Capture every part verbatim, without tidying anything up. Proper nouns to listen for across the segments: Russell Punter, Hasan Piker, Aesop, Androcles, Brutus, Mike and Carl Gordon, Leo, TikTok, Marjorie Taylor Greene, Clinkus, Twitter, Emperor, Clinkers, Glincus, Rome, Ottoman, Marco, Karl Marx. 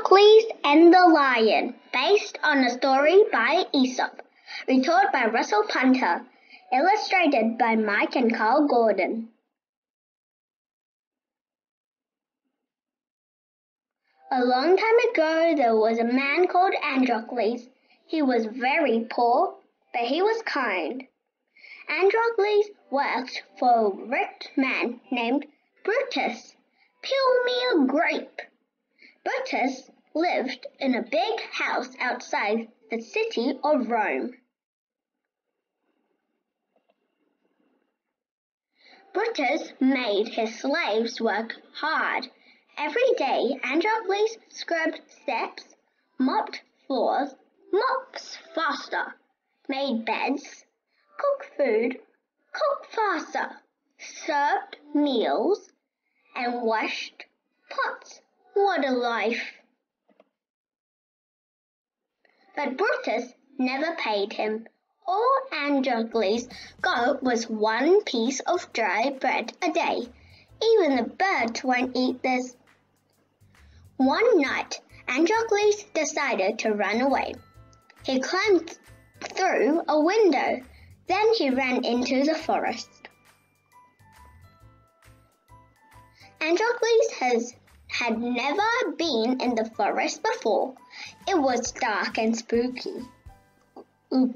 Androcles and the Lion, based on a story by Aesop, retold by Russell Punter, illustrated by Mike and Carl Gordon. A long time ago there was a man called Androcles. He was very poor, but he was kind. Androcles worked for a rich man named Brutus. Peel me a grape. Brutus lived in a big house outside the city of Rome. Brutus made his slaves work hard. Every day, Androcles scrubbed steps, mopped floors, mops faster, made beds, cooked food, cooked faster, served meals, and washed pots. What a life! But Brutus never paid him. All Androcles got was one piece of dry bread a day. Even the birds won't eat this. One night, Androcles decided to run away. He climbed through a window. Then he ran into the forest. Androcles has, had never been in the forest before. It was dark and spooky. Ooh.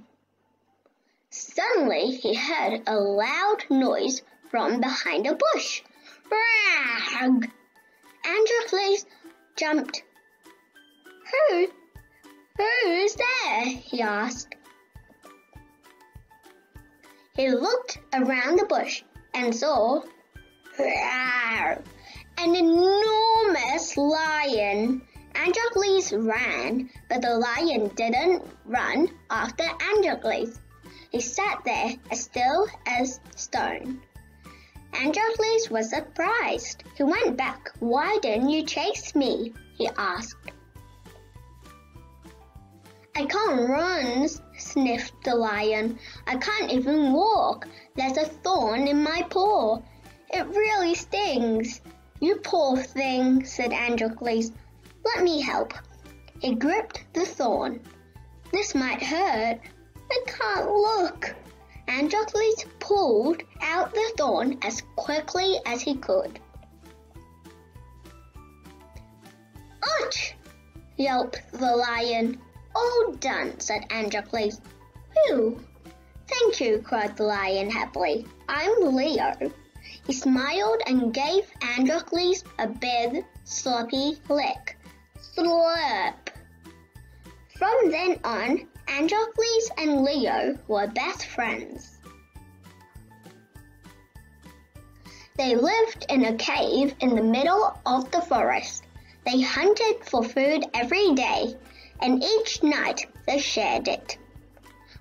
Suddenly, he heard a loud noise from behind a bush. Rag! Androcles jumped. Who? Who's there? He asked. He looked around the bush and saw rawr, an enormous lion. Androcles ran, but the lion didn't run after Androcles. He sat there as still as stone. Androcles was surprised. He went back. "Why didn't you chase me?" he asked. "I can't run," sniffed the lion. "I can't even walk. There's a thorn in my paw. It really stings." "You poor thing," said Androcles. "Let me help." He gripped the thorn. "This might hurt. I can't look." Androcles pulled out the thorn as quickly as he could. "Ouch!" yelped the lion. "All done," said Androcles. "Phew!" "Thank you," cried the lion happily. "I'm Leo." He smiled and gave Androcles a big, sloppy lick. Slurp! From then on, Androcles and Leo were best friends. They lived in a cave in the middle of the forest. They hunted for food every day, and each night they shared it.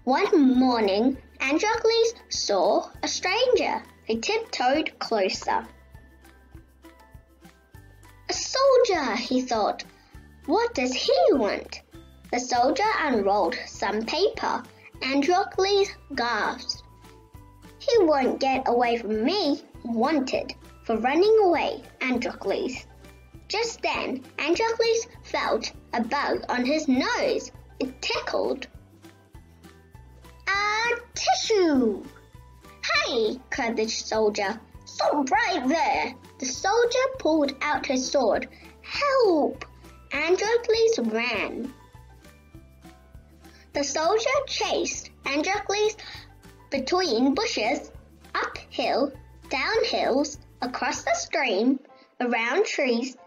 One morning, Androcles saw a stranger. He tiptoed closer. "A soldier," he thought. "What does he want?" The soldier unrolled some paper. Androcles gasped. "He won't get away from me." Wanted for running away, Androcles. Just then, Androcles felt a bug on his nose. It tickled. "A tissue!" "Hey!" cried the soldier. "Stop right there!" The soldier pulled out his sword. "Help!" Androcles ran. The soldier chased Androcles between bushes, up hill, down hills, across the stream, around trees,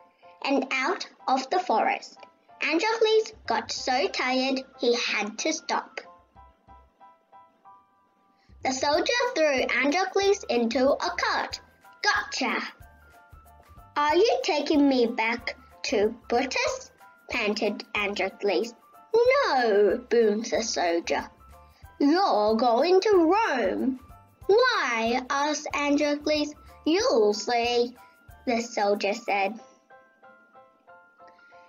and out of the forest. Androcles got so tired he had to stop. The soldier threw Androcles into a cart. "Gotcha!" "Are you taking me back to Brutus?" panted Androcles. "No," boomed the soldier. "You're going to Rome." "Why?" asked Androcles. "You'll see," the soldier said.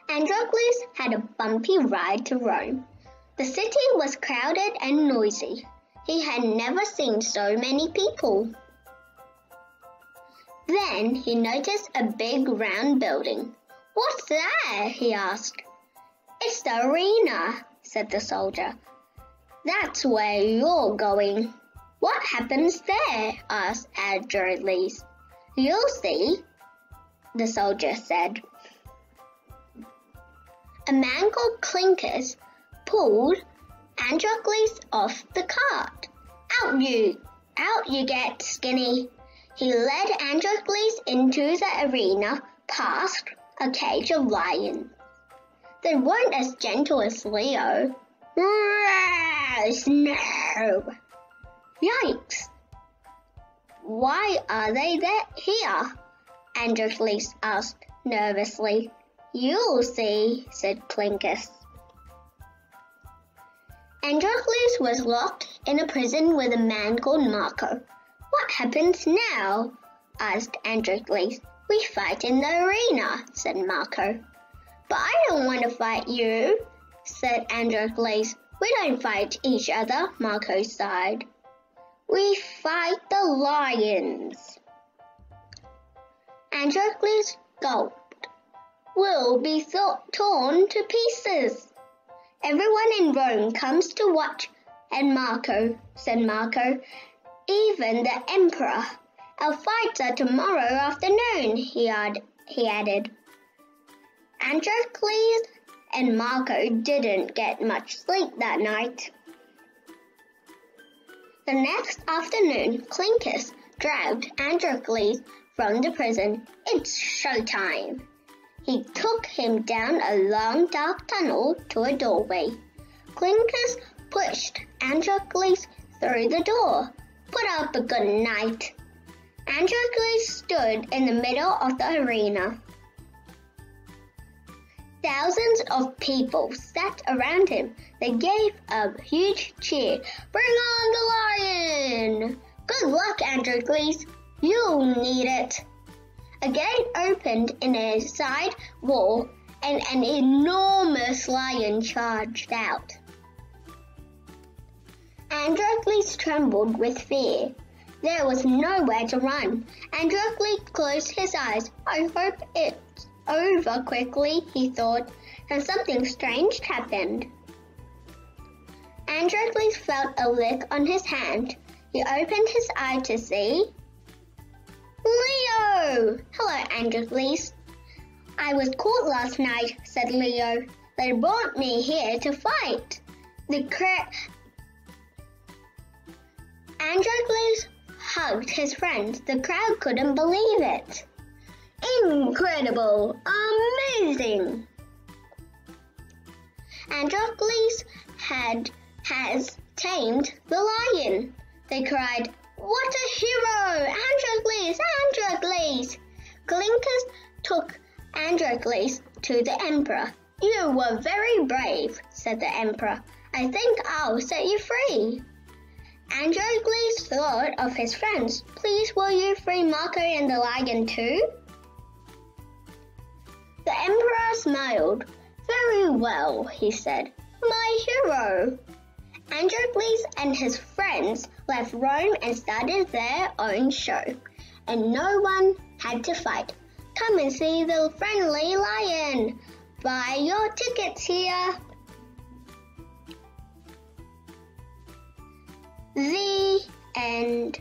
Androcles had a bumpy ride to Rome. The city was crowded and noisy. He had never seen so many people. Then he noticed a big round building. "What's that?" he asked. "It's the arena," said the soldier. "That's where you're going." "What happens there?" asked Androcles. "You'll see," the soldier said. A man called Clinkus pulled Androcles off the cart. "Out you! Out you get, skinny!" He led Androcles into the arena past a cage of lions. They weren't as gentle as Leo. "No! Yikes! Why are they there here?" Androcles asked nervously. "You'll see," said Clinkers. Androcles was locked in a prison with a man called Marco. "What happens now?" asked Androcles. "We fight in the arena," said Marco. "But I don't want to fight you," said Androcles. "We don't fight each other," Marco sighed. "We fight the lions." Androcles gulped. "We'll be torn to pieces." "Everyone in Rome comes to watch and Marco," said Marco. "Even the Emperor. Our fights are tomorrow afternoon," he, ad he added. Androcles and Marco didn't get much sleep that night. The next afternoon, Clincus dragged Androcles from the prison. "It's showtime." He took him down a long dark tunnel to a doorway. Clincus pushed Androcles through the door. "Put up a good night." Androcles stood in the middle of the arena. Thousands of people sat around him. They gave a huge cheer. "Bring on the lion!" "Good luck, Androcles. You'll need it." A gate opened in a side wall and an enormous lion charged out. Androcles trembled with fear. There was nowhere to run. Androcles closed his eyes. "I hope it's over quickly," he thought, and something strange happened. Androcles felt a lick on his hand. He opened his eye to see Leo! "Hello, Androcles." "I was caught last night," said Leo. "They brought me here to fight." The cra- Androcles hugged his friends. The crowd couldn't believe it. "Incredible! Amazing!" Androcles had has tamed the lion. They cried, "What a hero! Androcles! Androcles!" Glincus took Androcles to the Emperor. "You were very brave," said the Emperor. "I think I'll set you free." Androcles thought of his friends. "Please, will you free Marco and the lion too?" The Emperor smiled. "Very well," he said. "My hero." Androcles and his friends left Rome and started their own show, and no one had to fight. "Come and see the friendly lion. Buy your tickets here." The end.